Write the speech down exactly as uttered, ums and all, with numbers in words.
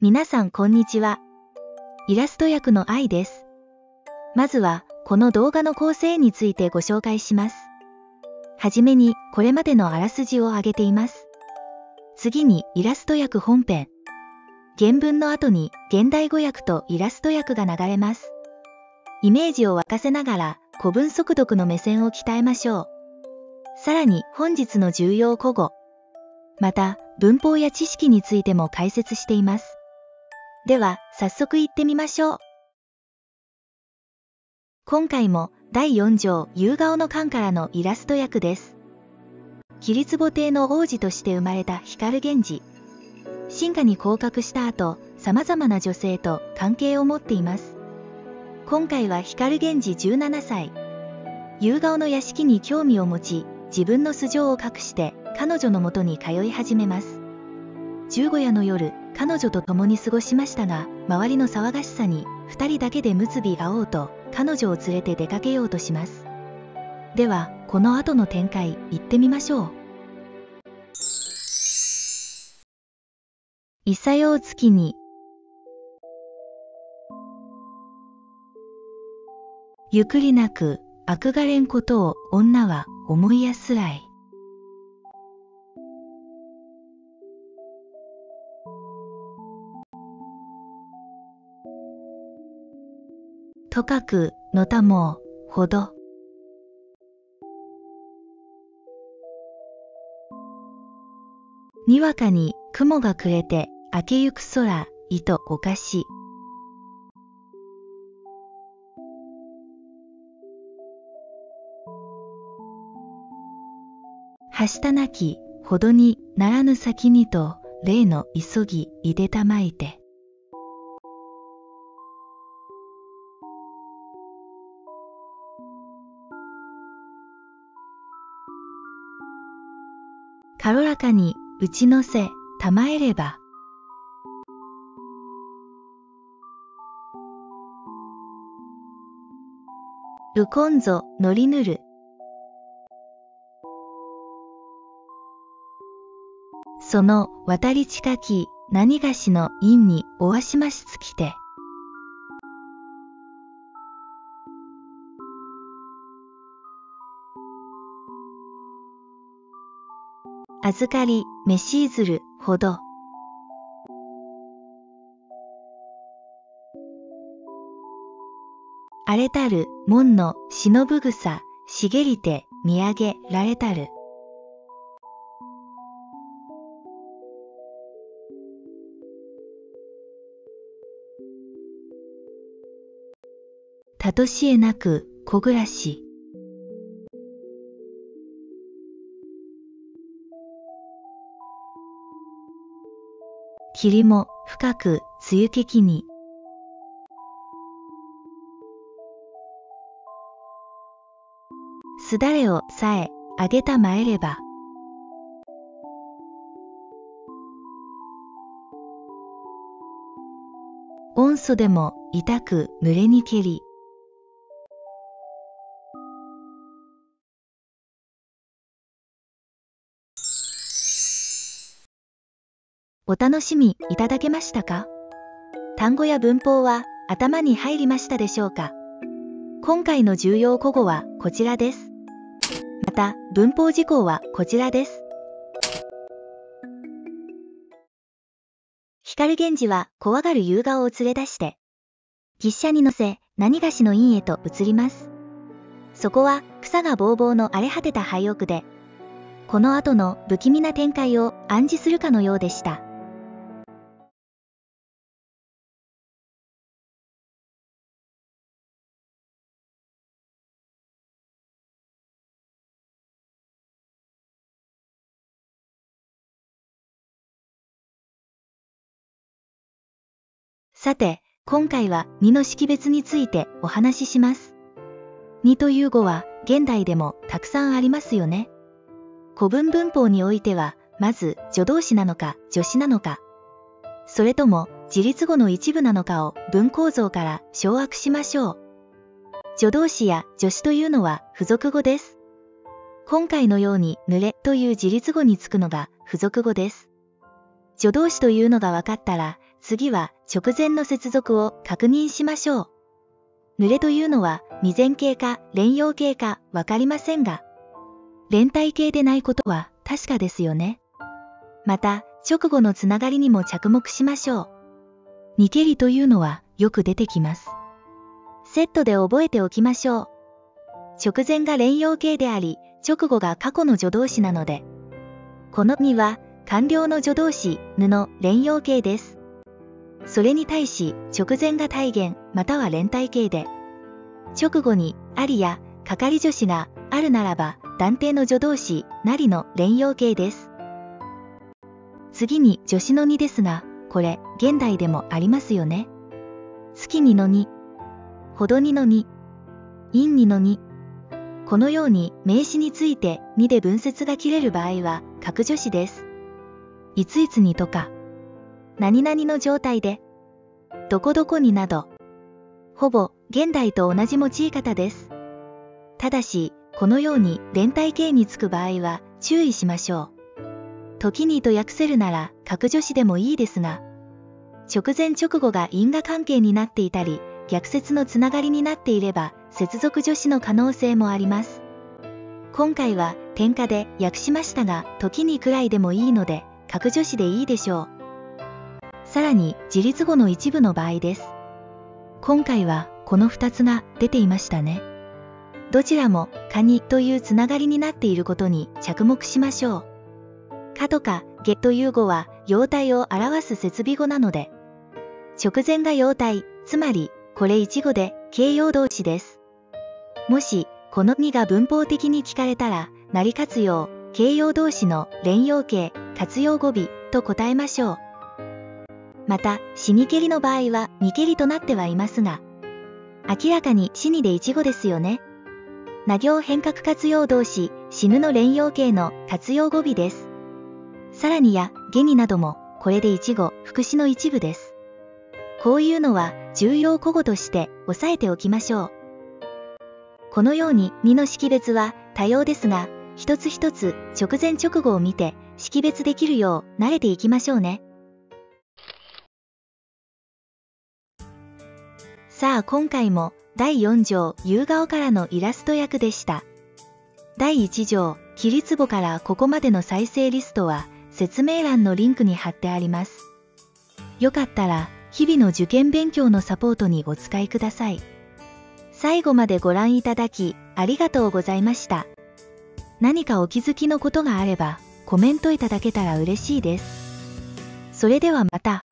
皆さんこんにちは。イラスト役の愛です。まずは、この動画の構成についてご紹介します。はじめに、これまでのあらすじを挙げています。次に、イラスト役本編。原文の後に、現代語訳とイラスト訳が流れます。イメージを沸かせながら、古文速読の目線を鍛えましょう。さらに、本日の重要古語。また、文法や知識についても解説しています。では、早速行ってみましょう。今回もだいよん条夕顔の巻からのイラスト訳です。桐壺帝の王子として生まれた光源氏。臣下に降格した後、様々な女性と関係を持っています。今回は光源氏じゅうななさい。夕顔の屋敷に興味を持ち、自分の素性を隠して彼女のもとに通い始めます。十五夜の夜、彼女と共に過ごしましたが、周りの騒がしさにふたりだけでむつびあおうと彼女を連れて出かけようとします。ではこの後の展開行ってみましょう。いさよう月にゆくりなく憧れんことを女は思いやすらい。とかくのたもうほどにわかに雲が暮れて明けゆく空いとおかし。はしたなきほどにならぬ先にと例の急ぎいでたまいて。軽らかに打ちのせたまえればうこんぞのりぬる。その渡り近き何がしの陰におわしましつきて。預かりめしずるほど荒れたる門の忍ぶ草茂りて見上げられたる。たとしえなく小暮らし。霧も深く露ゆけきに。すだれをさえあげたまえれば。温素でも痛く群れにけり。お楽しみいただけましたか？単語や文法は頭に入りましたでしょうか？今回の重要古語はこちらです。また、文法事項はこちらです。光源氏は怖がる夕顔を連れ出して、牛車に乗せ、何がしの院へと移ります。そこは草がぼうぼうの荒れ果てた廃屋で、この後の不気味な展開を暗示するかのようでした。さて、今回はにの識別についてお話しします。にという語は現代でもたくさんありますよね。古文文法においては、まず助動詞なのか助詞なのか、それとも自立語の一部なのかを文構造から掌握しましょう。助動詞や助詞というのは付属語です。今回のように濡れという自立語につくのが付属語です。助動詞というのが分かったら、次は直前の接続を確認しましょう。濡れというのは未然系か連用系かわかりませんが、連帯系でないことは確かですよね。また、直後のつながりにも着目しましょう。にけりというのはよく出てきます。セットで覚えておきましょう。直前が連用形であり、直後が過去の助動詞なので、このには完了の助動詞ぬの連用形です。それに対し直前が体言または連帯形で、直後にありや係助詞があるならば断定の助動詞なりの連用形です。次に助詞のにですが、これ現代でもありますよね。月にのに、ほどにのに、陰にのに。このように名詞についてにで文節が切れる場合は格助詞です。いついつにとか、何々の状態で、どこどこになど、ほぼ現代と同じ用い方です。ただし、このように連帯形につく場合は注意しましょう。時にと訳せるなら格助詞でもいいですが、直前直後が因果関係になっていたり、逆接のつながりになっていれば接続助詞の可能性もあります。今回は点火で訳しましたが、時にくらいでもいいので格助詞でいいでしょう。さらに自立語の一部の場合です。今回はこのふたつが出ていましたね。どちらもかにというつながりになっていることに着目しましょう。かとかげという語は様態を表す接尾語なので、直前が様態、つまりこれいち語で形容動詞です。もしこのにが文法的に聞かれたら、なり活用、形容動詞の連用形、活用語尾と答えましょう。また、しにけりの場合はにけりとなってはいますが、明らかにしにでいち語ですよね。な行変革活用動詞、しぬの連用形の活用語尾です。さらにや、げになども、これで一語、副詞の一部です。こういうのは、重要古語として、押さえておきましょう。このように、にの識別は、多様ですが、一つ一つ、直前直後を見て、識別できるよう、慣れていきましょうね。さあ、今回も、だいよん条、夕顔からのイラスト訳でした。だいいち条、起立簿からここまでの再生リストは、説明欄のリンクに貼ってあります。よかったら日々の受験勉強のサポートにご使いください。最後までご覧いただきありがとうございました。何かお気づきのことがあればコメントいただけたら嬉しいです。それではまた。